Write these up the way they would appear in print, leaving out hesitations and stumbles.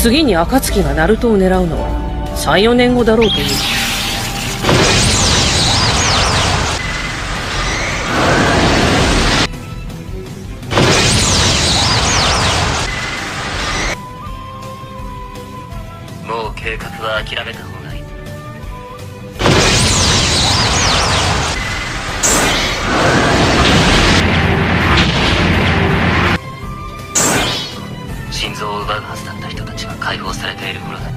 次に暁がナルトを狙うのは 3,4 年後だろうという。もう計画は諦めた方がいい。心臓を奪うはずだった人たちは解放されている頃だ。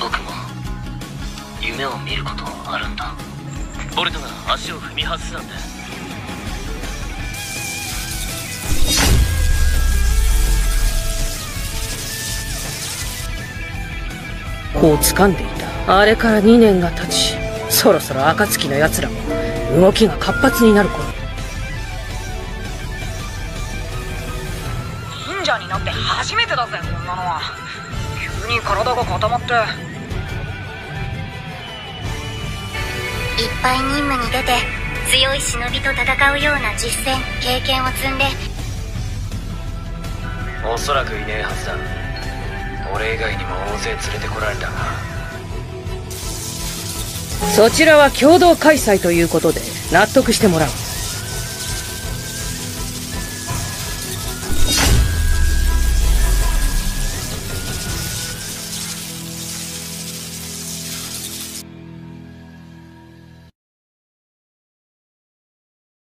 僕も夢を見ることあるんだ。ボルトが足を踏み外すなんて。こう掴んでいたあれから2年が経ち、そろそろ暁のやつらも動きが活発になる頃。忍者になって初めてだぜこんなのは。急に体が固まって。いっぱい任務に出て強い忍びと戦うような実践経験を積んで、おそらくいねえはずだ。俺以外にも大勢連れてこられたが。そちらは共同開催ということで納得してもらう。